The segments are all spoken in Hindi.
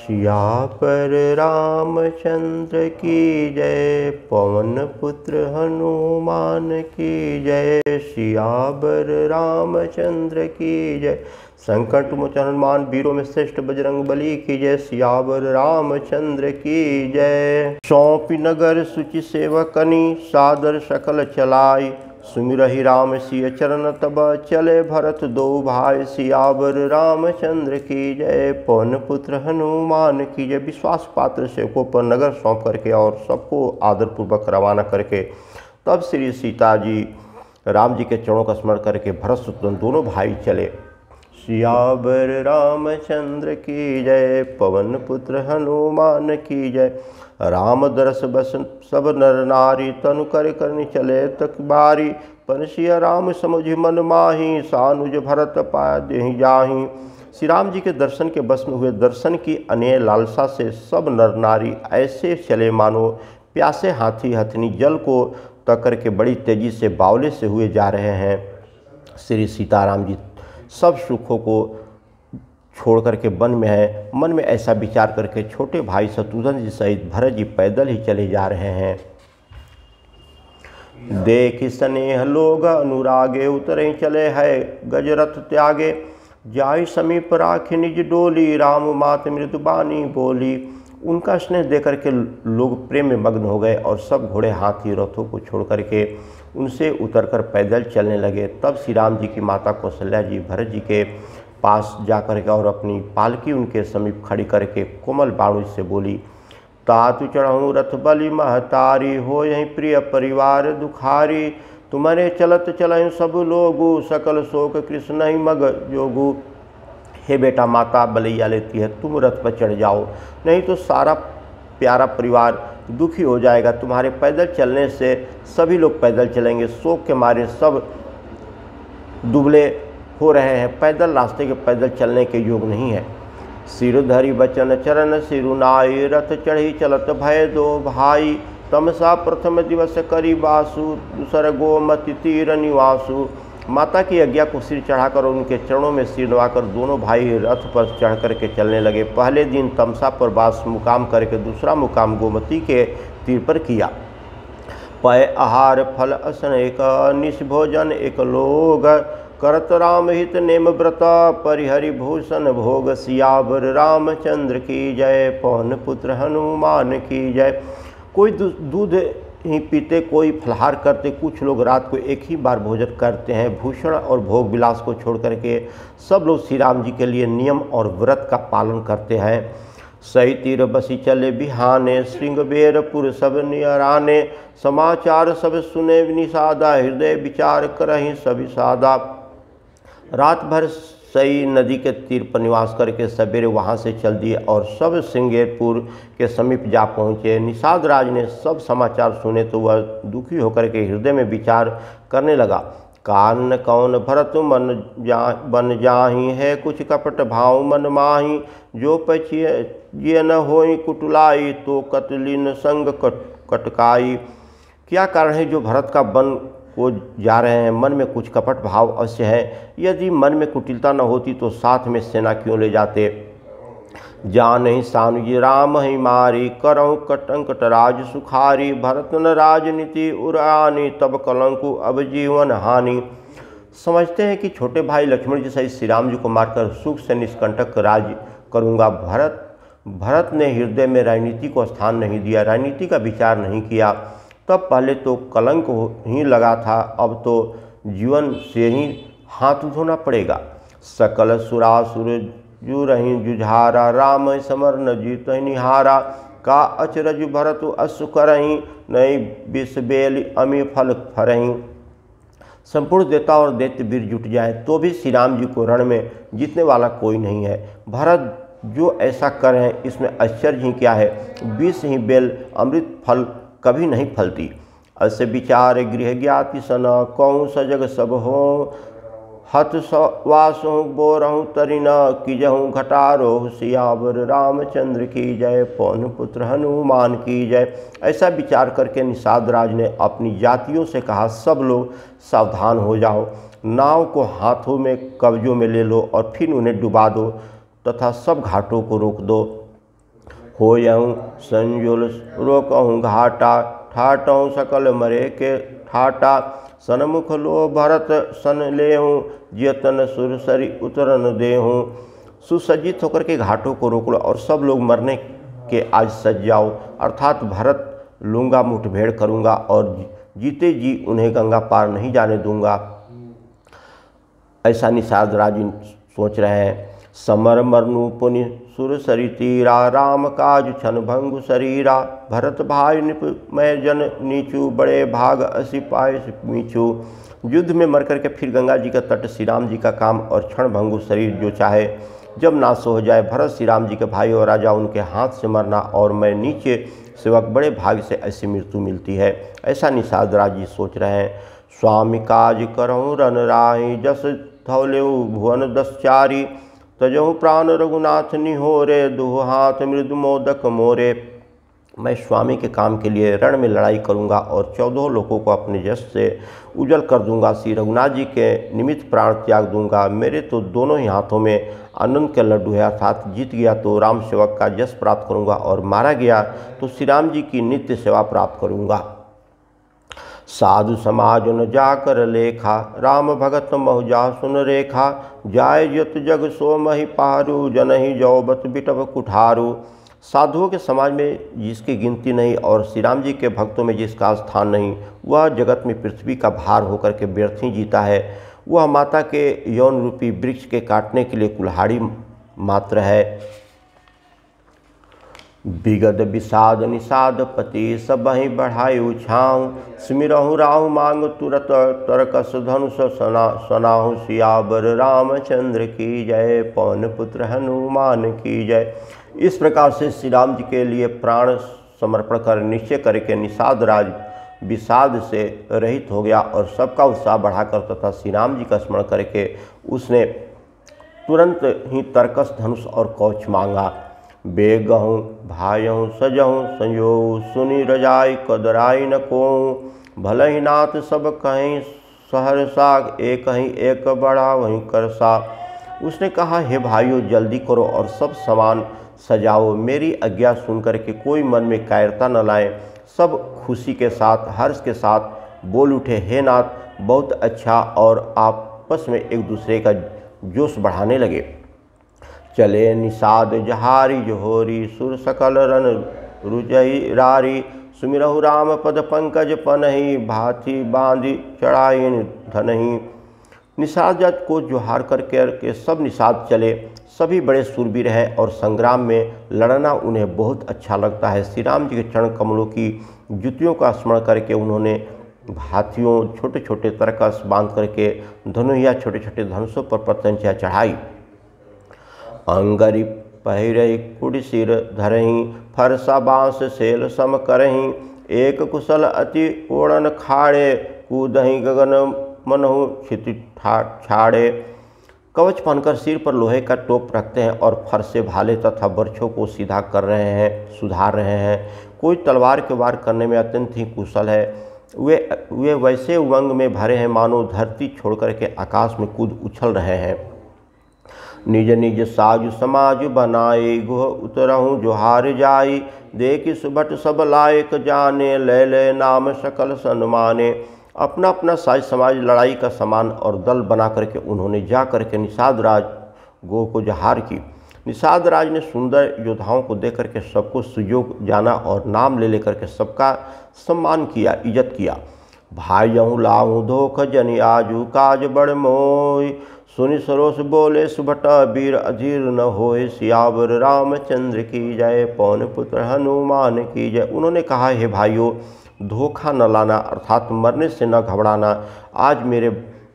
सिया पर रामचंद्र की जय, पवन पुत्र हनुमान की जय। सियावर रामचंद्र की जय, संकट मोचन हनुमान वीरों में श्रेष्ठ बजरंग बली की जय। सियावर रामचंद्र की जय। सौंपी नगर सुचि सेवकनी, सादर सकल चलाई। सुमिरहि राम सिय चरण तब, चले भरत दो भाई। सियावर रामचंद्र की जय, पवन पुत्र हनुमान की जय। विश्वास पात्र सेवकों पर नगर सौंप करके और सबको आदरपूर्वक रवाना करके तब श्री सीता जी राम जी के चरणों का स्मरण करके भरत सुतन दोनों भाई चले। सियावर रामचंद्र की जय, पवन पुत्र हनुमान की जय। राम दरस बस सब नर नारी, तनु कर करनी चले तकबारी। पर सिया राम समझ मन माही, सानुज भरत पाय देहि जाहि। श्री राम जी के दर्शन के बस में हुए, दर्शन की अनेय लालसा से सब नर नारी ऐसे चले मानो प्यासे हाथी हथनी जल को तक करके बड़ी तेजी से बावले से हुए जा रहे हैं। श्री सीताराम जी सब सुखों को छोड़ करके वन में है। मन में ऐसा विचार करके छोटे भाई शत्रुघ्न जी सहित भरत जी पैदल ही चले जा रहे हैं। देख स्नेह लोग अनुरागे, उतरे चले है गजरथ त्यागे। जाहि समीप राखी निज डोली, राम मात मृदु बानी बोली। उनका स्नेह दे करके लोग प्रेम में मग्न हो गए और सब घोड़े हाथी रथों को छोड़ करके उनसे उतरकर पैदल चलने लगे। तब श्री राम जी की माता कौशल्या जी भरत जी के पास जा करके और अपनी पालकी उनके समीप खड़ी करके कोमल वाणी से बोली, तातु चढ़ऊँ रथ बलि महतारी। हो यहीं प्रिय परिवार दुखारी, तुम्हारे चलत चलऊँ सब लोगु। सकल शोक कृष्ण ही मग जोगु। हे बेटा, माता बलैया लेती है, तुम रथ पर चढ़ जाओ, नहीं तो सारा प्यारा परिवार दुखी हो जाएगा। तुम्हारे पैदल चलने से सभी लोग पैदल चलेंगे, शोक के मारे सब दुबले हो रहे हैं, पैदल रास्ते के पैदल चलने के योग नहीं है। सिरधरी बचन चरण सिरुनाई, रथ चढ़ी चलत भय दो भाई। तमसा प्रथम दिवस करी बासु, दूसर गोमति तीर निवासु। माता की आज्ञा को सिर चढ़ाकर और उनके चरणों में सिर नवाकर दोनों भाई रथ पर चढ़ करके चलने लगे। पहले दिन तमसा पर बास मुकाम करके दूसरा मुकाम गोमती के तीर पर किया। पय आहार फल असन एक, निष्भोजन एक लोग। करत राम हित नेम व्रता, परिहरि भूषण भोग। सियावर रामचंद्र की जय, पवन पुत्र हनुमान की जय। कोई दूध ही पीते, कोई फलाहार करते, कुछ लोग रात को एक ही बार भोजन करते हैं। भूषण और भोग विलास को छोड़ करके सब लोग श्री राम जी के लिए नियम और व्रत का पालन करते हैं। सही तीर बसी चले बिहाने, श्रृंगबेरपुर सब नियराने। समाचार सब सुने निषादा, हृदय विचार करहीं सभी सादा। रात भर सई नदी के तीर पर निवास करके सवेरे वहाँ से चल दिए और सब श्रृंगेरपुर के समीप जा पहुँचे। निषाद राज ने सब समाचार सुने तो वह दुखी होकर के हृदय में विचार करने लगा। कान कौन भरत मन जा बन जाही, है कुछ कपट भाव मन माही। जो पचिए न होई कुटलाई, तो कतलिन संग कटकाई। क्या कारण है जो भरत का बन वो जा रहे हैं, मन में कुछ कपट भाव अवश्य है। यदि मन में कुटिलता न होती तो साथ में सेना क्यों ले जाते। जान ही सानुजी राम ही मारी, करऊँ कटंक राज सुखारी। भरत न राजनीति उरानी, तब कलंकु अब जीवन हानि। समझते हैं कि छोटे भाई लक्ष्मण जी सहित श्री राम जी को मारकर सुख से निष्कंटक राज करूँगा। भरत ने हृदय में राजनीति को स्थान नहीं दिया, राजनीति का विचार नहीं किया। तब पहले तो कलंक ही लगा था, अब तो जीवन से ही हाथ धोना पड़ेगा। सकल सुरासुर जू रही जुझारा, राम समर न जीत निहारा। का अचरज भरत अश्व करहीं, नई विषबेल अमी फल फरहीं। संपूर्ण देवता और दैत्य वीर जुट जाए तो भी श्री राम जी को रण में जीतने वाला कोई नहीं है। भरत जो ऐसा कर रहे हैं इसमें आश्चर्य ही क्या है। विष ही बेल अमृत फल कभी नहीं फलती। अस विचार गृह ज्ञाति सना, कौं सजग सब हो। हत वास हूँ बो रहूँ तरिना, कि जहूँ घटारोह। सियावर रामचंद्र की जय, पवन पुत्र हनुमान की जय। ऐसा विचार करके निषाद राज ने अपनी जातियों से कहा, सब लोग सावधान हो जाओ, नाव को हाथों में कब्जों में ले लो और फिर उन्हें डुबा दो तथा सब घाटों को रोक दो। होयहूँ संजुल रोकहूँ घाटा, ठाटहूँ सकल मरे के ठाटा। सनमुख लो भरत सन लेहूँ, जियतन सुरसरी उतरन देहूँ। सुसज्जित होकर के घाटों को रोक लो और सब लोग मरने के आज सज जाओ, अर्थात भरत लूँगा मुठभेड़ करूँगा और जीते जी उन्हें गंगा पार नहीं जाने दूंगा, ऐसा निषाद राज सोच रहे हैं। समर मरनु पुनि सुर सरी तीरा, राम काज छन भंगु शरीरा। भरत भाई निप मैं जन नीचू, बड़े भाग असी पाए मीचू। युद्ध में मर करके फिर गंगा जी का तट श्री राम जी का काम और क्षण भंगु शरीर जो चाहे जब नाश हो जाए। भरत श्री राम जी के भाई और राजा, उनके हाथ से मरना और मैं नीचे सेवक, बड़े भाग से ऐसी मृत्यु मिलती है, ऐसा निषाद राज जी सोच रहे हैं। स्वामी काज करहूँ रन राही, जस धौलेऊ भुवन दस चारी। तजहु प्राण रघुनाथ निहोरे, दुह हाथ मृदु मोदक मोरे। मैं स्वामी के काम के लिए रण में लड़ाई करूंगा और 14 लोगों को अपने यश से उजल कर दूंगा। श्री रघुनाथ जी के निमित्त प्राण त्याग दूंगा। मेरे तो दोनों ही हाथों में आनंद के लड्डू है, अर्थात जीत गया तो राम सेवक का यश प्राप्त करूंगा और मारा गया तो श्री राम जी की नित्य सेवा प्राप्त करूंगा। साधु समाज न जाकर लेखा, राम भगत महुजा सुन रेखा। जाय यत जग सो मही पारू, जनहि जौबत बिटव कुठारू। साधुओं के समाज में जिसकी गिनती नहीं और श्री राम जी के भक्तों में जिसका स्थान नहीं, वह जगत में पृथ्वी का भार होकर के व्यर्थ ही जीता है। वह माता के यौन रूपी वृक्ष के काटने के लिए कुल्हाड़ी मात्र है। बिगद विषाद निषाद पति, सबहि बढ़ायु छाऊ। स्मिरहु राहु मांग तुरत, तरकस धनुष सनाहु। सियावर रामचंद्र की जय, पवन पुत्र हनुमान की जय। इस प्रकार से श्री राम जी के लिए प्राण समर्पण कर निश्चय करके निषाद राज विषाद से रहित हो गया और सबका उत्साह बढ़ाकर तथा श्री राम जी का स्मरण करके उसने तुरंत ही तरकस धनुष और कवच मांगा। बेगहूँ भायहूँ सजहूँ संयोग, सुनि रजाई कदराई न कोहूँ। भलहि नाथ सब कहीं सहरसा, एक ही एक बड़ा वहीं करसा। उसने कहा, हे भाइयों जल्दी करो और सब सामान सजाओ। मेरी आज्ञा सुन करके कोई मन में कायरता न लाए। सब खुशी के साथ हर्ष के साथ बोल उठे, हे नाथ बहुत अच्छा, और आपस में एक दूसरे का जोश बढ़ाने लगे। चले निषाद जहारी जोहरी, सुर सकल रन रुजई रारी। सुमिरहु राम पद पंकज पनहि, भाथी बांधि चढ़ाई धनहि। निषाद जात को जोहार करके सब निषाद चले। सभी बड़े सूरवीर हैं और संग्राम में लड़ना उन्हें बहुत अच्छा लगता है। श्री राम जी के चरण कमलों की जुतियों का स्मरण करके उन्होंने भाथियों छोटे छोटे तरकस बांध करके धनुया छोटे छोटे धनुषों पर प्रत्यंचा चढ़ाई। अंगरी पहिरही कुड़सिर धरही, फरसा बाँस सेल सम करही। एक कुशल अति ओड़न खाड़े, कूदही गगन मनहु क्षिति छाड़े। कवच पहनकर सिर पर लोहे का टोप रखते हैं और फरसे भाले तथा बर्छों को सीधा कर रहे हैं, सुधार रहे हैं। कोई तलवार के वार करने में अत्यंत ही कुशल है। वे वैसे उमंग में भरे हैं मानो धरती छोड़कर के आकाश में कूद उछल रहे हैं। निज निज साजु समाज बनाए, गुह उतरहूँ जोहार जाई। देखि सुभट सब लायक जाने, ले ले नाम सकल सन्माने। अपना अपना साज समाज लड़ाई का सामान और दल बना करके उन्होंने जा करके निषाद राज गोह को जोहार की। निषाद राज ने सुंदर योद्धाओं को देख करके सबको सुयोग जाना और नाम ले लेकर के सबका सम्मान किया, इज्जत किया। भायहु लाहु धोख जन आजू, काज बड़ मोय। सुनि सरोस बोले सुभट वीर, अधीर न होए। सियावर रामचंद्र की जय, पवन पुत्र हनुमान की जय। उन्होंने कहा, हे भाइयों धोखा न लाना, अर्थात मरने से न घबराना। आज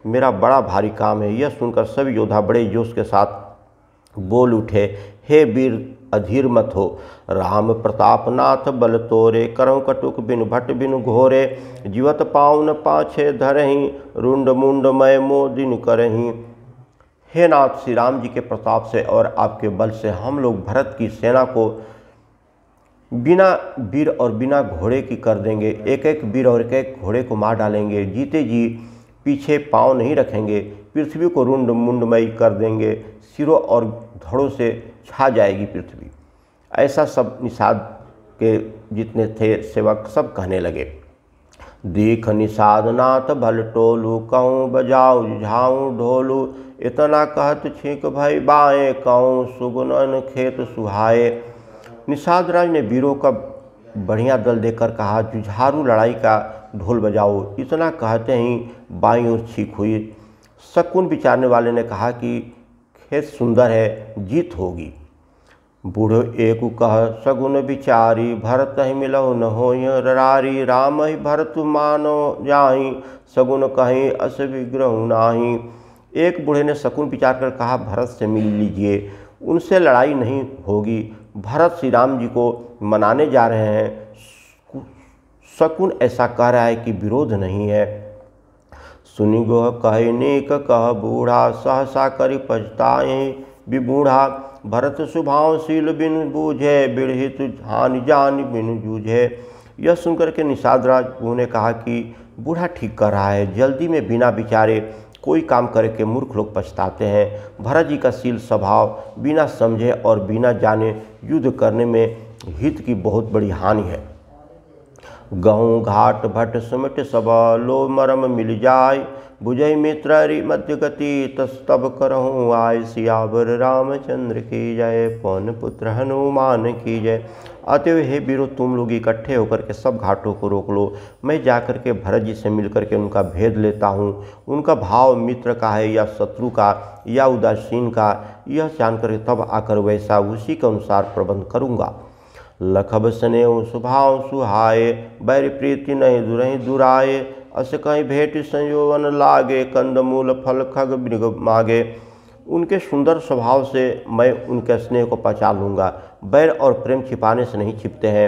मेरा बड़ा भारी काम है। यह सुनकर सभी योद्धा बड़े जोश के साथ बोल उठे, हे वीर अधीर मत हो। राम प्रताप नाथ बल तोरे, करहु कटुक बिनु भट बिनु घोरे। जीवत पाँव न पाछे धरहीं, रुंड मुंड मय मोदिन करहीं। हे नाथ श्री राम जी के प्रताप से और आपके बल से हम लोग भरत की सेना को बिना वीर और बिना घोड़े की कर देंगे। एक एक वीर और एक एक घोड़े को मार डालेंगे। जीते जी पीछे पाँव नहीं रखेंगे। पृथ्वी को रुंड मुंडमयी कर देंगे। सिरों और धड़ों से छा जाएगी पृथ्वी। ऐसा सब निषाद के जितने थे सेवक सब कहने लगे। देख निषादनाथ भल टोलू कहूँ बजाऊ झाऊँ ढोलू इतना कहत छींक भई बाएँ कहूँ सुगुनन खेत सुहाए। निषाद राज ने वीरों का बढ़िया दल देकर कहा जुझारू लड़ाई का ढोल बजाओ। इतना कहते ही बाईं ओर छींक हुई। शकुन विचारने वाले ने कहा कि खेत सुंदर है, जीत होगी। बूढ़ो एक कह सगुन विचारी भरत ही मिलहु न होय रारी राम ही भरत मानो जाहि सगुन कहीं अस विग्रह नाही। एक बूढ़े ने शकुन विचार कर कहा भरत से मिल लीजिए, उनसे लड़ाई नहीं होगी। भरत श्री राम जी को मनाने जा रहे हैं। शकुन ऐसा कह रहा है कि विरोध नहीं है। सुनि गोह कहे नेक कह बूढ़ा सहसा करी पछताए विबूढ़ा भरत सुभाव शील बिन बूझे बिरहित हानि जान बिन जूझे। यह सुनकर के निषाद राज उन्होंने कहा कि बूढ़ा ठीक कर रहा है, जल्दी में बिना विचारे कोई काम करके मूर्ख लोग पछताते हैं। भरत जी का शील स्वभाव बिना समझे और बिना जाने युद्ध करने में हित की बहुत बड़ी हानि है। गहूँ घाट भट सुमिट सब लो मरम मिल जाय बुझई मित्र मध्य गति तस्तब करहूँ आय सियावर रामचंद्र की जय पौन पुत्र हनुमान की जय। अतएव हे वीरो तुम लोग इकट्ठे होकर के सब घाटों को रोक लो, मैं जाकर के भरत जी से मिलकर के उनका भेद लेता हूँ। उनका भाव मित्र का है या शत्रु का या उदासीन का, यह जान करके तब आकर वैसा उसी के अनुसार प्रबंध करूँगा। लखब स्नेह सुभाव सुहाए बैर प्रीति नहीं दुरहि दुराए अस कहीं भेंट संयोवन लागे कंदमूल फल खग मृग मागे। उनके सुंदर स्वभाव से मैं उनके स्नेह को पहचान लूँगा, बैर और प्रेम छिपाने से नहीं छिपते हैं।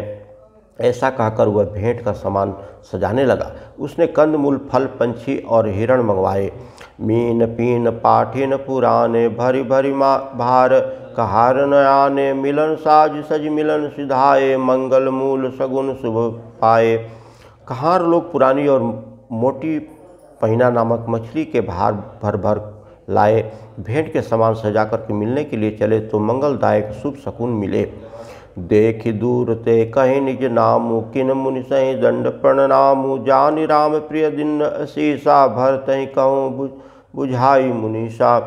ऐसा कहकर वह भेंट का सामान सजाने लगा। उसने कंदमूल फल पंछी और हिरण मंगवाए। मीन पीन पाठिन पुराने भरी भरी माँ भार कहार नयाने मिलन साज सज मिलन सिधाए मंगल मूल सगुन शुभ पाए। कहार लोग पुरानी और मोटी पहिना नामक मछली के भार भर भर लाए। भेंट के सामान सजा कर के मिलने के लिए चले तो मंगलदायक शुभ शकुन मिले। देखि दूर ते कहे निज नामु किन मुनि सही दंड प्रणामु जानि राम प्रिय दिन असीसा भरत ही कहूँ बुझाई मुनीषा।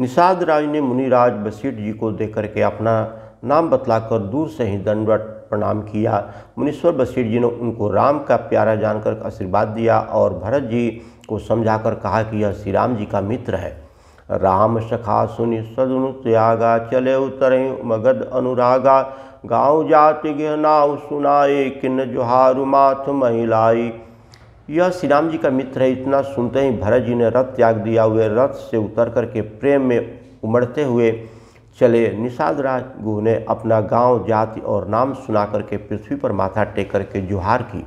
निषाद राज ने मुनिराज बसीठ जी को देख करके अपना नाम बतलाकर दूर से ही दंडवत प्रणाम किया। मुनीश्वर बसीठ जी ने उनको राम का प्यारा जानकर आशीर्वाद दिया और भरत जी को समझाकर कहा कि यह श्री राम जी का मित्र है। राम सखा सुनि सदनु त्यागा चले उतरे मगध अनुरागा गाँव जाति गहनाऊ सुनाए किन्न जोहारु माथ महिलाई। यह श्री राम जी का मित्र है, इतना सुनते ही भरत जी ने रथ त्याग दिया। हुए रथ से उतर करके प्रेम में उमड़ते हुए चले। निषाद राज गुह ने अपना गांव जाति और नाम सुना करके पृथ्वी पर माथा टेक करके जोहार की।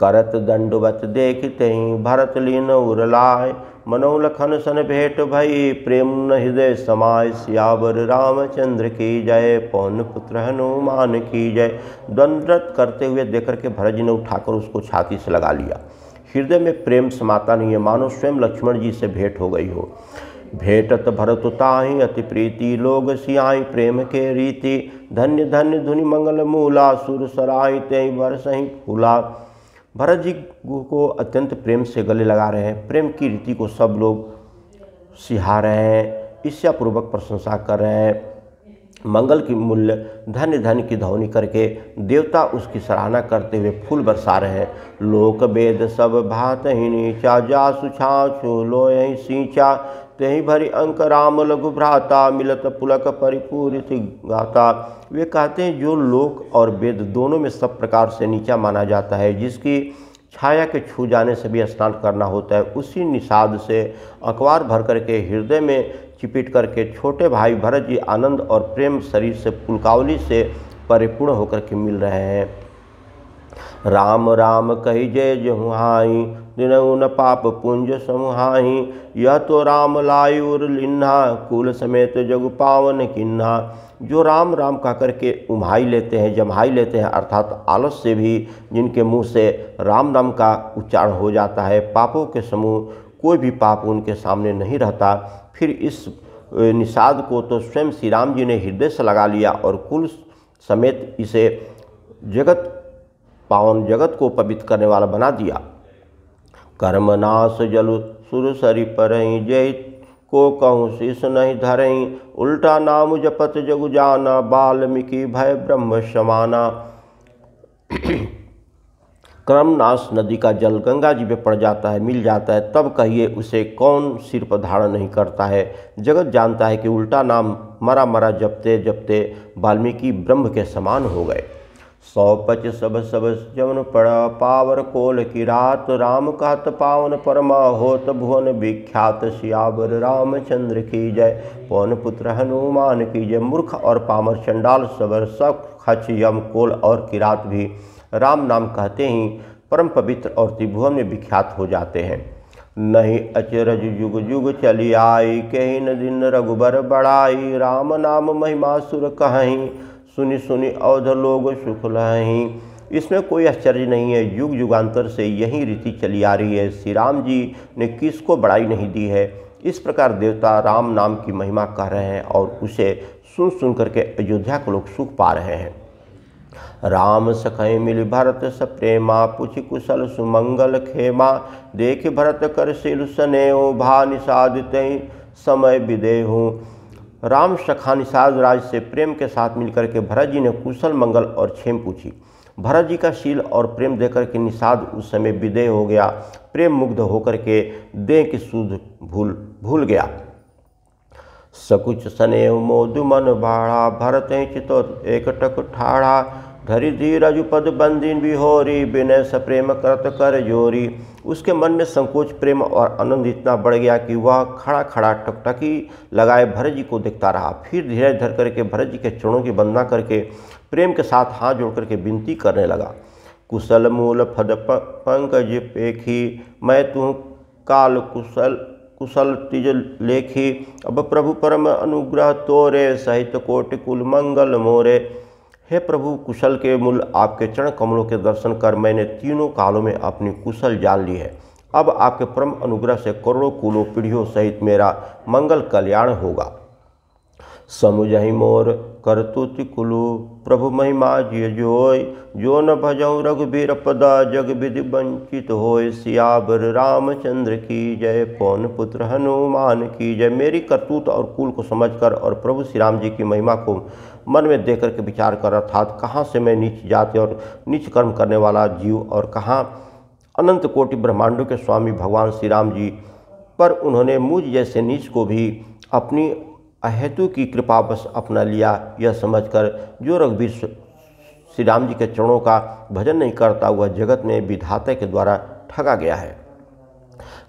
करत दंडवत देखते ही भरत लीन उरलाय मनोलखन सन भेंट भई प्रेम न हृदय समाय सियावर रामचंद्र की जय पौन पुत्र हनुमान की जय। दंडवत करते हुए देख करके भरत जी ने उठाकर उसको छाती से लगा लिया। हृदय में प्रेम समाता नहीं है, मानो स्वयं लक्ष्मण जी से भेंट हो गई हो। भेटत भरत ताहि अति प्रीति लोग सियाई प्रेम के रीति धन्य धन्य धुनि मंगल मूला सुर सराय ते बरस ही फूला। भरत जी को अत्यंत प्रेम से गले लगा रहे हैं, प्रेम की रीति को सब लोग सिहा रहे हैं, ईर्ष्यापूर्वक प्रशंसा कर रहे हैं। मंगल की मूल्य धन्य धन्य की ध्वनि करके देवता उसकी सराहना करते हुए फूल बरसा रहे हैं। लोक वेद सब भात ही नीचा जा सुछाछू लो यही सींचा तेहि भरी अंक राम लघु भ्राता मिलत पुलक परिपूरित गाता। वे कहते हैं जो लोक और वेद दोनों में सब प्रकार से नीचा माना जाता है, जिसकी छाया के छू जाने से भी स्नान करना होता है, उसी निषाद से अखबार भर करके हृदय में चिपट करके छोटे भाई भरत जी आनंद और प्रेम शरीर से पुलकावली से परिपूर्ण होकर के मिल रहे हैं। राम राम कही जय जहु हाई दिनऊ न पाप पुंज समुहाई यह तो राम लाई उर लिन्हा कुल समेत जग पावन किन्हा। जो राम राम कह करके उम्हाई लेते हैं, जम्हाई लेते हैं, अर्थात आलस से भी जिनके मुंह से राम नाम का उच्चारण हो जाता है, पापों के समूह कोई भी पाप उनके सामने नहीं रहता। फिर इस निषाद को तो स्वयं श्री राम जी ने हृदय से लगा लिया और कुल समेत इसे जगत पावन जगत को पवित्र करने वाला बना दिया। कर्मनाश जल सुर सरि परहि जय को कहूँ शीश नहीं धरहीं, उल्टा नाम जपत जगु जाना, वाल्मीकि भय ब्रह्म समाना। कर्मनाश नदी का जल गंगा जी में पड़ जाता है, मिल जाता है, तब कहिए उसे कौन सिर पर धारण नहीं करता है। जगत जानता है कि उल्टा नाम मरा मरा जपते जपते वाल्मीकि ब्रह्म के समान हो गए। सौ पच सब सब जवन पड़ा, पावर कोल की रात, राम कहत पावन परमा, होत भुवन विख्यात, सियावर रामचंद्र की जय, पौन पुत्र हनुमान की जय। मूर्ख और पामर चंडाल सबर सब खच यम कोल और किरात भी राम नाम कहते ही परम पवित्र और त्रिभुवन में विख्यात हो जाते हैं। नहीं अचरज युग युग चली आई, कही न दिन रघुबर बढ़ाई, राम नाम महिमा सुर कहीं, सुनी सुनी अवध लोग सुख लहीं। इसमें कोई आश्चर्य नहीं है, युग युगांतर से यही रीति चली आ रही है। श्री राम जी ने किसको बड़ाई नहीं दी है। इस प्रकार देवता राम नाम की महिमा कह रहे हैं और उसे सुन सुन करके अयोध्या के लोग सुख पा रहे हैं। राम सखय मिल भरत सप्रेमा, पूछि कुशल सुमंगल खेमा, देख भरत कर सिल सनेहो, भा निषाद तय समय विदेहु। राम सखा निषाद राज से प्रेम के साथ मिलकर के भरत जी ने कुशल मंगल और क्षेम पूछी। भरत जी का शील और प्रेम देकर के निषाद उस समय विदेह हो गया, प्रेम मुग्ध होकर के देह की सुध भूल गया। सकुच सनेह मोदु मन भाड़ा, भरत ही चितो एक टक ठाड़ा, धरि धीरज पद बंदिन बिहोरी, विनय सप्रेम करत कर जोरी। उसके मन में संकोच, प्रेम और आनंद इतना बढ़ गया कि वह खड़ा खड़ा टकटकी लगाए भरत जी को देखता रहा। फिर धीरे धीरे करके भरत जी के चरणों की वंदना करके प्रेम के साथ हाथ जोड़ करके विनती करने लगा। कुशल मूल फद पंकज पेखी, मैं तू काल कुशल तिज लेखी, अब प्रभु परम अनुग्रह तोरे, सहित कोटि कुल मंगल मोरे। हे प्रभु कुशल के मूल, आपके चरण कमलों के दर्शन कर मैंने तीनों कालों में अपनी कुशल जान ली है। अब आपके परम अनुग्रह से करोड़ों कुलों पीढ़ियों सहित मेरा मंगल कल्याण होगा। समुझहि मोर करतुति कुलु, प्रभु महिमा जिय जोय, जो न भजऊ रघुबीर पदा, जग विधि वंचित होय, सियावर रामचंद्र की जय, पौन पुत्र हनुमान की जय। मेरी करतूत और कुल को समझकर और प्रभु श्री राम जी की महिमा को मन में देख करके विचार कर अर्थात कहाँ से मैं नीच जाति और नीच कर्म करने वाला जीव और कहाँ अनंत कोटि ब्रह्मांडों के स्वामी भगवान श्री राम जी, पर उन्होंने मुझ जैसे नीच को भी अपनी अहेतु की कृपा बस अपना लिया। यह समझकर जो रघुवीर श्री राम जी के चरणों का भजन नहीं करता हुआ जगत में विधाता के द्वारा ठगा गया है।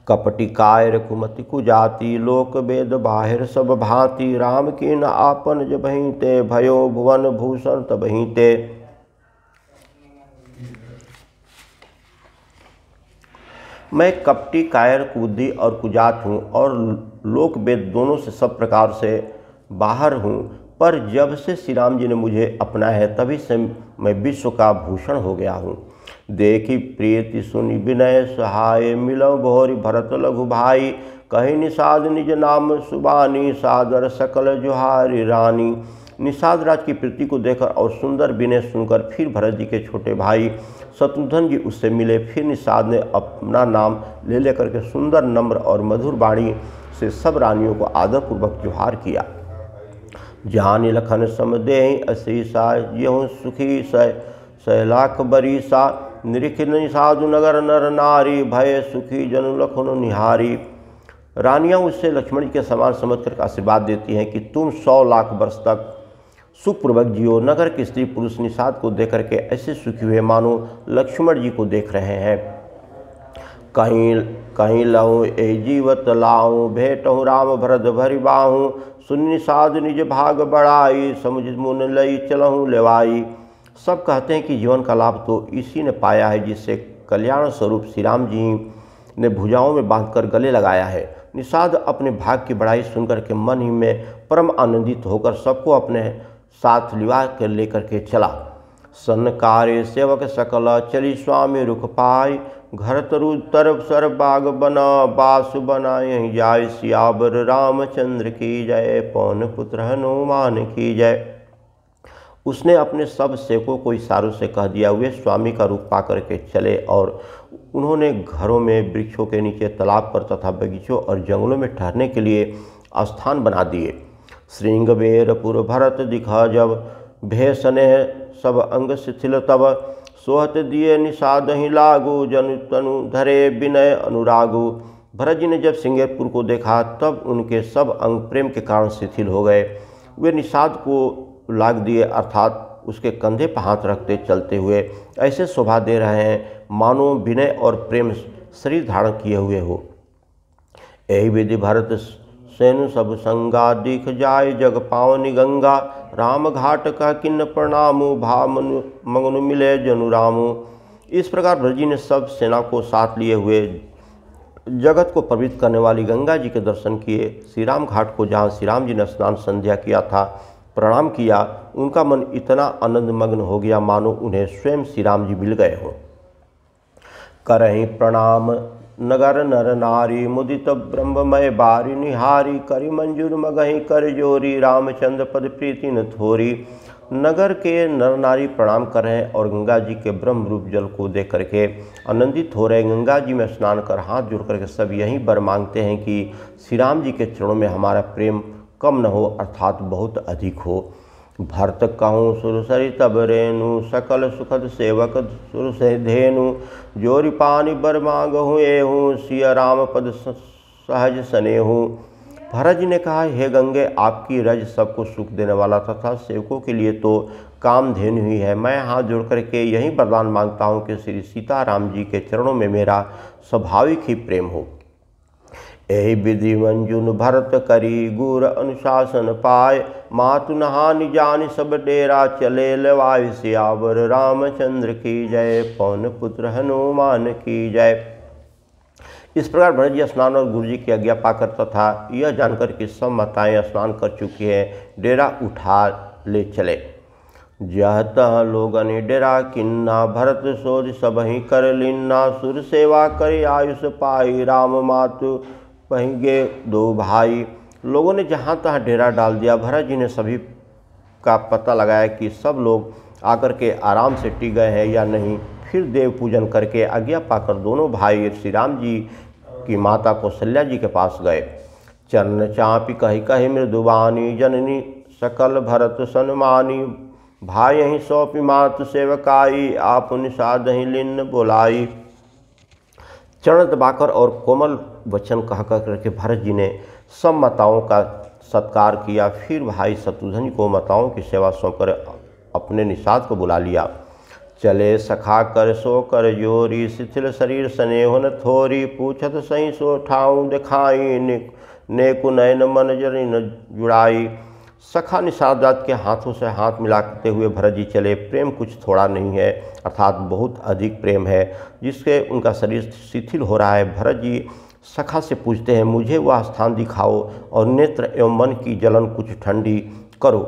कपटी कायर कुमति कुजाति, लोक वेद बाहिर सब भांति, राम की न आपन जबहीं ते, भयो भुवन भूषण तबहीं ते। मैं कपटी कायर कुबुद्धि और कुजात हूँ और लोक वेद दोनों से सब प्रकार से बाहर हूँ, पर जब से श्री राम जी ने मुझे अपना है तभी से मैं विश्व का भूषण हो गया हूँ। देखी प्रीति सुनी विनय सहाय, मिलो भोरी भरत लघु भाई, कही निषाद निज नाम सुबानी, सादर सकल जोहारी रानी। निषाद राज की प्रीति को देखकर और सुंदर विनय सुनकर फिर भरत जी के छोटे भाई शत्रुघ्न जी उससे मिले। फिर निषाद ने अपना नाम ले लेकर के सुंदर नम्र और मधुर वाणी से सब रानियों को आदरपूर्वक जोहार किया। जानी लखन समदेहि असीसा, यहूँ सुखी सहलाख बरीसा, निरीख निषादु नगर नर नारी, भय सुखी जनु लखन निहारी। रानियाँ उससे लक्ष्मण जी के समान समझ करके आशीर्वाद देती हैं कि तुम 100 लाख वर्ष तक सुखपूर्वक जियो। नगर के स्त्री पुरुष निषाद को देख करके ऐसे सुखी हुए मानो लक्ष्मण जी को देख रहे हैं। कहीं कहीं लहूँ ए जीवत लाऊँ, भेटहूँ राम भरत भरि बाहूँ, सुन निषाद निज भाग बढ़ाई, समुझ मुन लई चलहूँ लेवाई। सब कहते हैं कि जीवन का लाभ तो इसी ने पाया है जिससे कल्याण स्वरूप श्री राम जी ने भुजाओं में बांधकर गले लगाया है। निषाद अपने भाग की बड़ाई सुनकर के मन ही में परम आनंदित होकर सबको अपने साथ लिवा कर लेकर के चला। सन कार्य सेवक सकल, चली स्वामी रुख पाई, घर तरु तरफ सर बाग बना बासु बनाए जाय। सियावर रामचंद्र की जय। पौन पुत्र हनुमान की जय। उसने अपने सब सेवकों को इशारों से कह दिया हुए स्वामी का रूप पा करके चले और उन्होंने घरों में, वृक्षों के नीचे, तालाब पर तथा बगीचों और जंगलों में ठहरने के लिए स्थान बना दिए। श्रृंग बेरपुर भरत दिखा जब, भेषने सब अंग शिथिल तब, सोहत दिए निषाद ही लागू, जनु तनु धरे विनय अनुरागु। भरत जी ने जब श्रृंगेरपुर को देखा तब उनके सब अंग प्रेम के कारण शिथिल हो गए। वे निषाद को लाग दिए अर्थात उसके कंधे पर हाथ रखते चलते हुए ऐसे शोभा दे रहे हैं मानो विनय और प्रेम शरीर धारण किए हुए हो। यही विधि भरत सेनु सब संगा, दिख जाय जग पावनी गंगा। राम घाट का किन्न प्रणामु, भामनु मंगनु मिले जनु रामु। इस प्रकार भरत जी ने सब सेना को साथ लिए हुए जगत को पवित्र करने वाली गंगा जी के दर्शन किए। श्री राम घाट को जहाँ श्री राम जी ने स्नान संध्या किया था, प्रणाम किया। उनका मन इतना आनंदमग्न हो गया मानो उन्हें स्वयं श्री राम जी मिल गए हों। करहीं प्रणाम नगर नर नारी, मुदित ब्रह्ममय बारी निहारी। करी मंजूर मगही कर जोरी, रामचंद्र पद प्रीति न थोरी। नगर के नर नारी प्रणाम कर रहे और गंगा जी के ब्रह्म रूप जल को देख करके आनंदित हो रहे। गंगा जी में स्नान कर हाथ जोड़ करके सब यहीं वर मांगते हैं कि श्री राम जी के चरणों में हमारा प्रेम कम न हो अर्थात बहुत अधिक हो। भरत कहूँ सुरसरी तब रेणु, सकल सुखद सेवक सुरस धेनु। जोरी पानी बर मांगहूँ एहूँ, सिया राम पद सहज सनेहूँ। भरत जी ने कहा, हे गंगे, आपकी रज सबको सुख देने वाला तथा सेवकों के लिए तो काम धेनु ही है। मैं हाथ जोड़ करके यही वरदान मांगता हूँ कि श्री सीताराम जी के चरणों में मेरा स्वाभाविक ही प्रेम हो। एहि विधि मंजुन भरत करी, गुर अनुशासन पाए। मातु नहानि जान सब डेरा, चले लवाय सियावर रामचंद्र की जय। पौन पुत्र हनुमान की जय। इस प्रकार भरत जी स्नान और गुरु जी की आज्ञा पा करता था। यह जानकर कि सब माताएँ स्नान कर चुकी हैं, डेरा उठा ले चले। जहतह लोगन डेरा किन्ना, भरत सोध सब ही कर लिन्ना। सुर सेवा करे आयुष पाई, राम मातु पहिगे दो भाई। लोगों ने जहाँ तहाँ डेरा डाल दिया। भरत जी ने सभी का पता लगाया कि सब लोग आकर के आराम से टिक गए हैं या नहीं। फिर देव पूजन करके आज्ञा पाकर दोनों भाई श्री राम जी की माता कौशल्या जी के पास गए। चरण चाँपी कही कही मृदुबानी, जननी सकल भरत सन्मानी। भाई ही सौंपी मातु सेवकाई, आप निषाद ही लिन्न बोलाई। चरण दबाकर और कोमल वचन कह करके भरत जी ने सब माताओं का सत्कार किया। फिर भाई शत्रुघ्न को माताओं की सेवा सौंपकर अपने निषाद को बुला लिया। चले सखा कर सो कर जोरी, शिथिल शरीर स्नेह न थोरी। पूछत सही सो ठाऊँ दिखाई, नेकु नयन मन जरी न जुड़ाई। सखा निषादात के हाथों से हाथ मिलाते हुए भरत जी चले। प्रेम कुछ थोड़ा नहीं है अर्थात बहुत अधिक प्रेम है जिसके उनका शरीर शिथिल हो रहा है। भरत जी सखा से पूछते हैं, मुझे वह स्थान दिखाओ और नेत्र एवं मन की जलन कुछ ठंडी करो।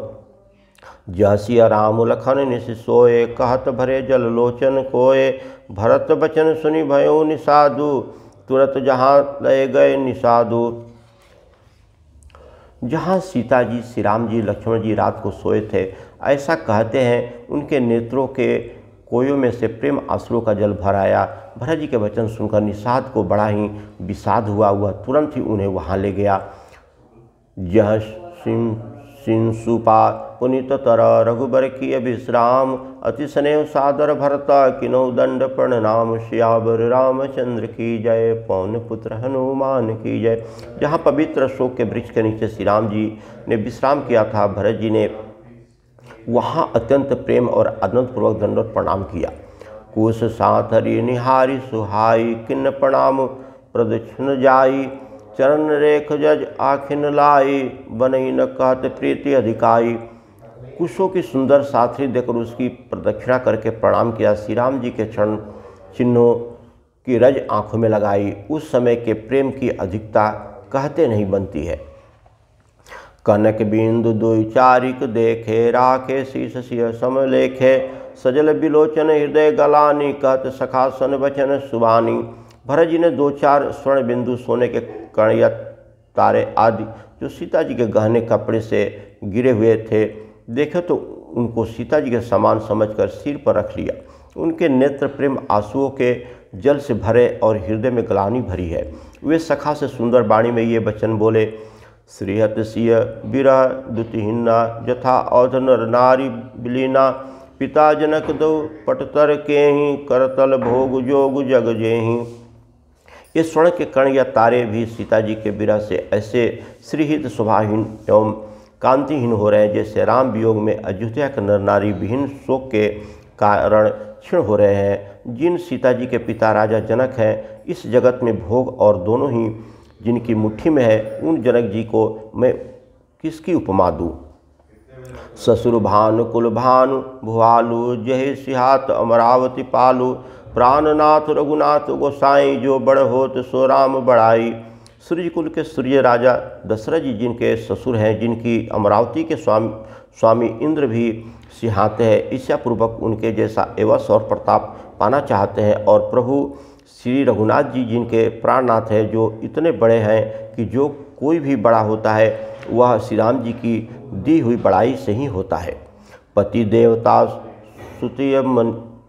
जहसिया राम लखन निश सोए, कहत भरे जल लोचन कोए। भरत बचन सुनि भयो निषादु, तुरंत जहाँ ले गए निषादु। जहाँ सीता जी, श्री राम जी, लक्ष्मण जी रात को सोए थे, ऐसा कहते हैं उनके नेत्रों के कोयों में से प्रेम आंसुओं का जल भर आया। भरत जी के वचन सुनकर निषाद को बड़ा ही विषाद हुआ। वह तुरंत ही उन्हें वहाँ ले गया। यह सिंसुपा पुनित तर, रघुबर की विश्राम। अति स्नेह सादर भरता, किनौ दंड प्रणाम। श्यावर रामचंद्र की जय। पौन पुत्र हनुमान की जय। जहाँ पवित्र अशोक के वृक्ष के नीचे श्री राम जी ने विश्राम किया था, भरत जी ने वहाँ अत्यंत प्रेम और आनंदपूर्वक दंडवत प्रणाम किया। कुश साथरी निहारी सुहाई, किन्न प्रणाम प्रदक्षिण जाई। चरण रेख जज आखिन लाई, बनई न कहत प्रीति अधिकाई। कुशों की सुंदर साथरी देखकर उसकी प्रदक्षिणा करके प्रणाम किया। श्री राम जी के चरण चिन्हों की रज आँखों में लगाई। उस समय के प्रेम की अधिकता कहते नहीं बनती है। कनक बिंदु दुई चारिक देखे, राखे शीश सिय सम लेखे। सजल बिलोचन हृदय गलानी, कहत सखासन वचन सुबानी। भरत जी ने दो चार स्वर्ण बिंदु सोने के कण या तारे आदि जो सीता जी के गहने कपड़े से गिरे हुए थे देखे तो उनको सीता जी के समान समझकर सिर पर रख लिया। उनके नेत्र प्रेम आंसुओं के जल से भरे और हृदय में ग्लानि भरी है। वे सखा से सुंदर वाणी में ये वचन बोले, श्रीहत सिय बिरह दुतिहिन्ना यथा औधनर नारी विलीना, पिता जनक दो पटतर केहि करतल भोग जोग जग जेहि। ये स्वर्ण के कण या तारे भी सीता जी के बिरह से ऐसे श्रीहित शोभाहीन एवं कांतिहीन हो रहे हैं जैसे राम वियोग में अयोध्या के नर नारी विहीन शोक के कारण क्षीण हो रहे हैं। जिन सीता जी के पिता राजा जनक हैं इस जगत में भोग और दोनों ही जिनकी मुट्ठी में है, उन जनक जी को मैं किसकी उपमा दूँ। ससुर भानु कुल भानु भुआलु, जय सिहात अमरावती पालु, प्राणनाथ रघुनाथ गोसाईं, जो बड़ होत सो राम बड़ाई। सूर्यकुल के सूर्य राजा दशरथ जी जिनके ससुर हैं, जिनकी अमरावती के स्वामी इंद्र भी सिहाते हैं, इच्छापूर्वक उनके जैसा एवस और प्रताप पाना चाहते हैं। और प्रभु श्री रघुनाथ जी जिनके प्राणनाथ हैं, जो इतने बड़े हैं कि जो कोई भी बड़ा होता है वह श्री राम जी की दी हुई बड़ाई से ही होता है। पति देवता सुतिय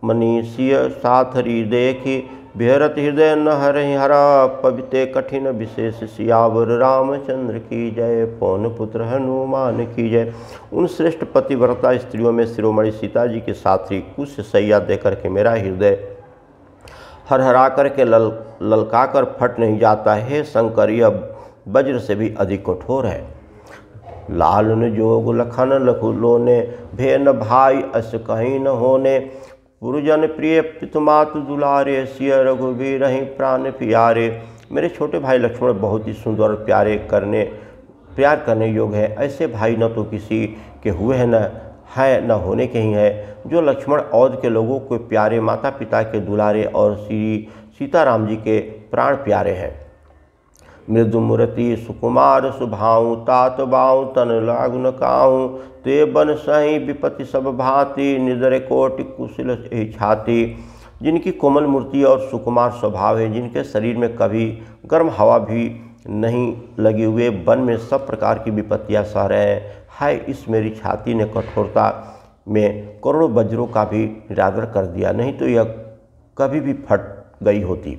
मनीषीय साथरी देखी, बिहरत हृदय न हरि हरा, पविते कठिन विशेष सियावर रामचंद्र की जय, पौन पुत्र हनुमान की जय। उन श्रेष्ठ पतिव्रता स्त्रियों में शिरोमणि सीता जी के साथी कुछ सैया देकर के मेरा हृदय हरहरा करके ललका कर फट नहीं जाता है, शंकर यह वज्र से भी अधिक कठोर है। लालन जोग लखन लखुलो ने, भेन भाई अस कहीं न होने, गुरुजन प्रिय पितुमात दुलारे, सिय रघुबीर ही प्राण प्यारे। मेरे छोटे भाई लक्ष्मण बहुत ही सुंदर और प्यार करने योग्य है। ऐसे भाई न तो किसी के हुए हैं न होने के ही है। जो लक्ष्मण औध के लोगों को प्यारे, माता पिता के दुलारे और श्री सीताराम जी के प्राण प्यारे हैं। मृदुमूर्ति सुकुमार सुभाऊ, तात बाऊ तन लागु न काऊ, ते बन सही विपति सब भांति, निदर कोटि कुशल छाती। जिनकी कोमल मूर्ति और सुकुमार स्वभाव है, जिनके शरीर में कभी गर्म हवा भी नहीं लगी, हुए वन में सब प्रकार की विपत्तियां सह रहे हैं। इस मेरी छाती ने कठोरता में करोड़ों वज्रों का भी निरादर कर दिया, नहीं तो यह कभी भी फट गई होती।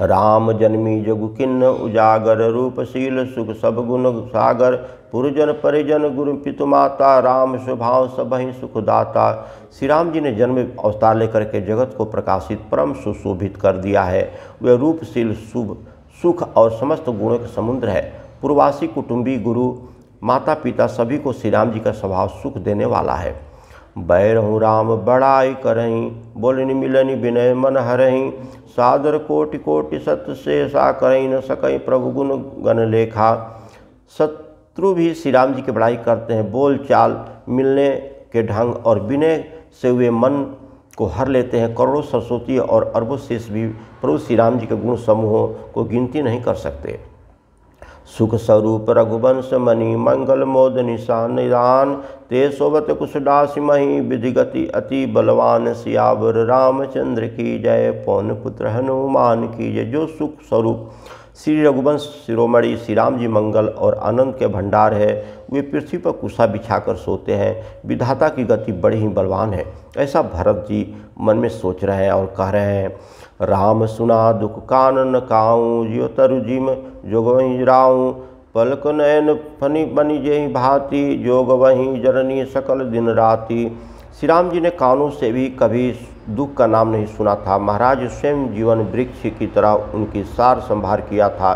राम जन्मी जगु किन्न उजागर, रूपशील सुख सब गुण सागर, पुरजन परिजन गुरु पितु माता, राम स्वभाव सबहि सुखदाता। श्री राम जी ने जन्म अवतार लेकर के जगत को प्रकाशित परम सुशोभित कर दिया है। वे रूपशील शुभ सुख और समस्त गुणों के समुद्र है। पूर्वासी कुटुंबी गुरु माता पिता सभी को श्री राम जी का स्वभाव सुख देने वाला है। बैरहूँ राम बड़ाई करहीं, बोलनी मिलनी विनय मन हरहीं, सादर कोटि कोटि सत्य से सा करहीं, न सकई प्रभु गुण गण लेखा। शत्रु भी श्री राम जी की बड़ाई करते हैं। बोल चाल, मिलने के ढंग और विनय से हुए मन को हर लेते हैं। करोड़ों सरस्वती और अरबों शेष भी प्रभु श्री राम जी के गुण समूहों को गिनती नहीं कर सकते। सुख स्वरूप रघुवंश मणि, मंगल मोद निशान निदान, ते सोवत कुशदास मही, विधिगति अति बलवान, सियावर रामचंद्र की जय, पौन पुत्र हनुमान की जय। जो सुख स्वरूप श्री रघुवंश शिरोमणि श्री राम जी मंगल और आनंद के भंडार है, वे पृथ्वी पर कुशा बिछाकर सोते हैं। विधाता की गति बड़ी ही बलवान है, ऐसा भरत जी मन में सोच रहे हैं और कह रहे हैं। राम सुना दुख कान न काऊँ, जो तरु जिम जोगवहीं राऊँ, पलक नयन फनी बनी जही भांति, जोग वहीं जननी सकल दिन राति। श्री राम जी ने कानों से भी कभी दुख का नाम नहीं सुना था। महाराज स्वयं जीवन वृक्ष की तरह उनकी सार संभार किया था।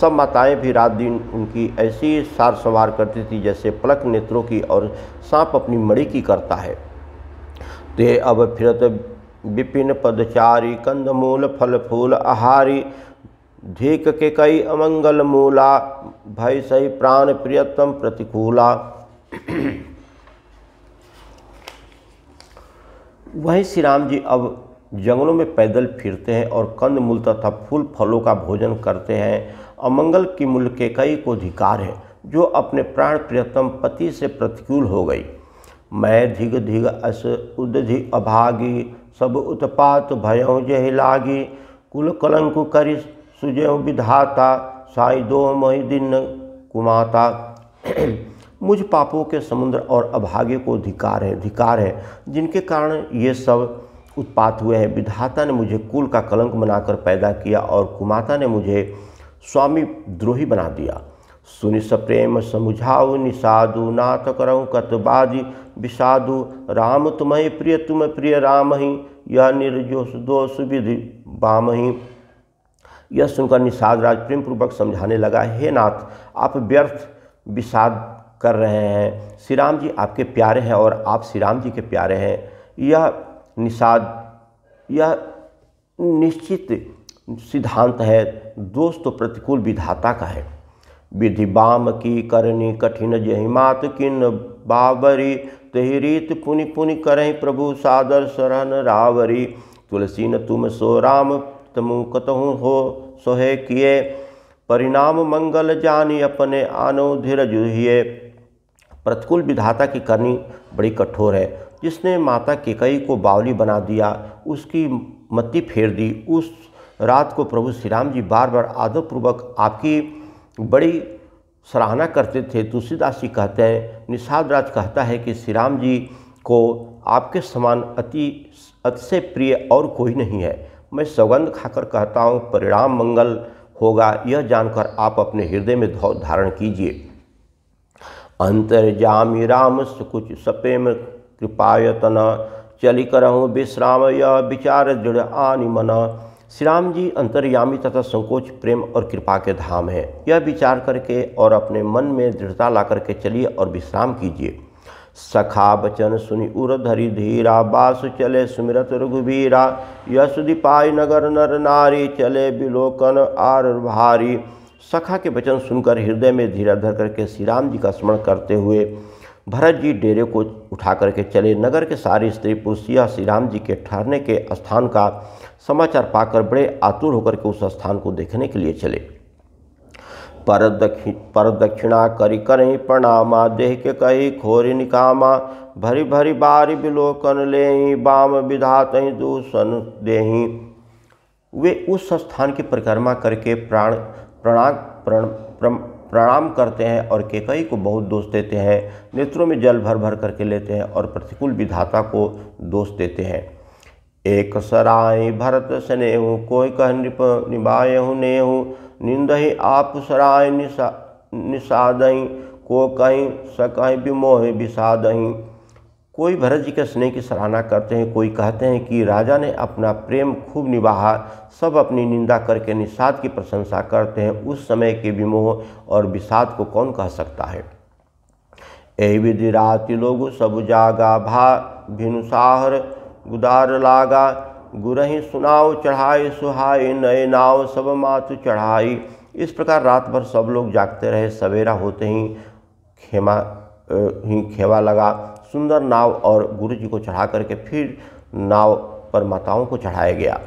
सब माताएं भी रात दिन उनकी ऐसी सार संभार करती थी जैसे पलक नेत्रों की और सांप अपनी मणि की करता है। ते अब फिरत विपिन पदचारी, कंदमूल फल फूल आहारी, धिक के कई अमंगल मूला, भय सही प्राण प्रियतम प्रतिकूला। वहीं श्री राम जी अब जंगलों में पैदल फिरते हैं और कंद मूल तथा फूल फलों का भोजन करते हैं। अमंगल की मूल के कई को धिकार है, जो अपने प्राण प्रियतम पति से प्रतिकूल हो गई। मैं धिग धिग अस उदधि अभागी, सब उत्पात भयों जहि लागी। कुल कलंक करि सुजय विधाता, साई दो मई दिन कुमाता। मुझ पापों के समुद्र और अभागे को धिकार है जिनके कारण ये सब उत्पात हुए हैं। विधाता ने मुझे कुल का कलंक बनाकर पैदा किया और कुमाता ने मुझे स्वामी द्रोही बना दिया। सुनि सप्रेम समुझाऊ, निषादु नाथ करऊ कतबादी। विषादु राम तुम्हें प्रिय, तुम प्रिय राम ही। यह निर्जोष दोष विधि बाम ही। यह सुनकर निषाद राज प्रेम पूर्वक समझाने लगा, हे नाथ आप व्यर्थ विषाद कर रहे हैं, श्री राम जी आपके प्यारे हैं और आप श्री राम जी के प्यारे हैं। यह निषाद यह निश्चित सिद्धांत है, दोष तो प्रतिकूल विधाता का है। विधि बाम की करनी कठिन जहि मात किन बाबरी। तहि रीत पुनि पुनि करहि प्रभु सादर शरण रावरी। तुलसी न तुम सो राम तमु कतहु हो सोहे किए। परिणाम मंगल जानि अपने आनो धीरज हुए। प्रतिकूल विधाता की करनी बड़ी कठोर है। जिसने माता कैकेयी को बावली बना दिया, उसकी मति फेर दी, उस रात को प्रभु श्री राम जी बार बार आदरपूर्वक आपकी बड़ी सराहना करते थे। तुलसीदास जी कहते हैं, निषाद राज कहता है कि श्री राम जी को आपके समान अतिशय प्रिय और कोई नहीं है। मैं सौगंध खाकर कहता हूँ परिणाम मंगल होगा, यह जानकर आप अपने हृदय में धौत धारण कीजिए। अंतर्जामी राम कुछ सपेम कृपायतन। चली करहूँ विश्राम यह विचार दृढ़ आनि मन। श्री राम जी अंतर्यामी तथा संकोच प्रेम और कृपा के धाम है। यह विचार करके और अपने मन में दृढ़ता ला करके चलिए और विश्राम कीजिए। सखा वचन सुनि उर धरि धीरा। बासु चले सुमिरत रघुबीरा। यश दीपाय नगर नर नारी। चले बिलोकन आर भारी। सखा के वचन सुनकर हृदय में धीरा धर करके श्री राम जी का स्मरण करते हुए भरत जी डेरे को उठा करके चले। नगर के सारे स्त्री पुरुष यह श्री राम जी के ठहरने के स्थान का समाचार पाकर बड़े आतुर होकर के उस स्थान को देखने के लिए चले। पर दक्षिणा करी करहीं प्रणामा। देह के कही खोरी निकामा। भरी भरी बारी बिलोकन लेहीं। बाम विधातहि दूषण देहीं। वे उस स्थान की परिक्रमा करके प्रणाम करते हैं और कैकेयी को बहुत दोष देते हैं। नेत्रों में जल भर भर करके लेते हैं और प्रतिकूल विधाता को दोष देते हैं। एक सराय भरत स्नेहु। कोई कह नृप निभायहु नेहु। निंदहि आप सराय निषादहि। को कहीं सकहि विमोहि विषादहि। कोई भरत जी के स्नेह की सराहना करते हैं, कोई कहते हैं कि राजा ने अपना प्रेम खूब निभाया। सब अपनी निंदा करके निषाद की प्रशंसा करते हैं। उस समय के विमोह और विषाद को कौन कह सकता है। ए विधि राति लोगु सब जागा। भा भिनुसाहर गुदार लागा। गुरहि सुनाओ चढ़ाई सुहाई। नए नाव सब मातु चढ़ाई। इस प्रकार रात भर सब लोग जागते रहे। सवेरा होते ही खेमा लगा। सुंदर नाव और गुरु जी को चढ़ा करके फिर नाव पर माताओं को चढ़ाया गया।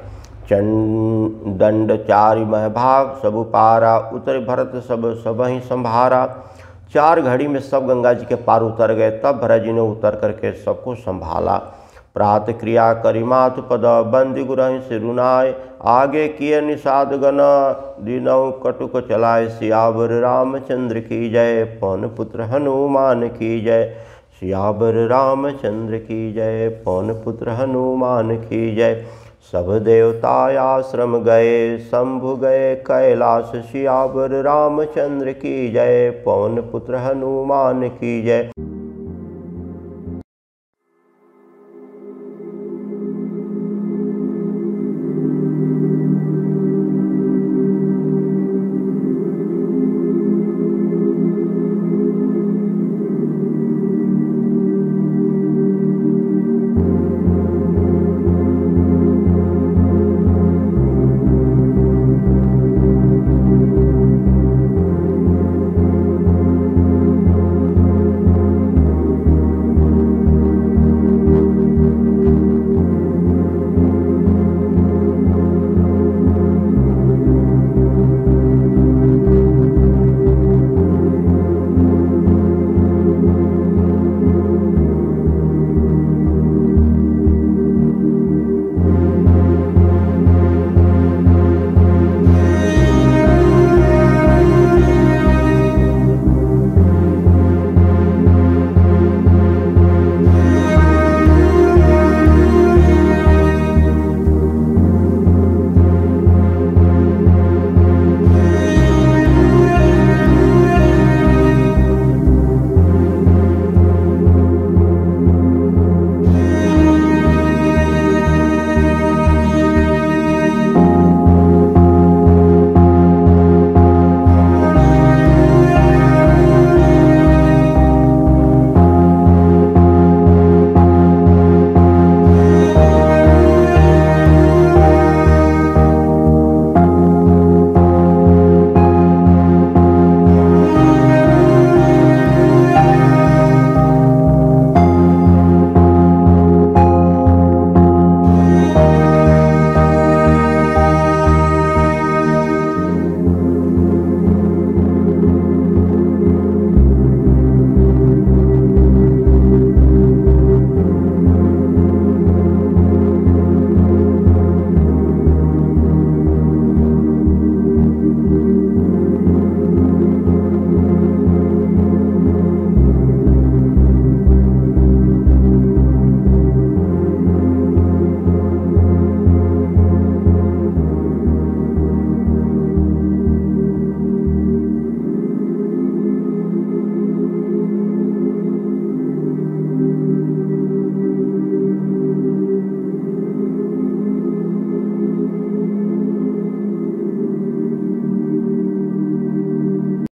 दंड चारि महभाग सब पारा। उतर भरत सब ही संभारा। 4 घड़ी में सब गंगा जी के पार उतर गए। तब भरत जी ने उतर करके सबको संभाला। प्रात क्रिया करी मातु पद। बंदी गुरहि सिरुनाय। आगे किए निषाद गण। दिनौ कटुक चलाय। सियावर रामचंद्र की जय। पवन पुत्र हनुमान की जय। सियावर रामचंद्र की जय। पवन पुत्र हनुमान की जय। सब देवताय आश्रम गए। शंभु गए कैलाश। सियावर रामचंद्र की जय। पवन पुत्र हनुमान की जय।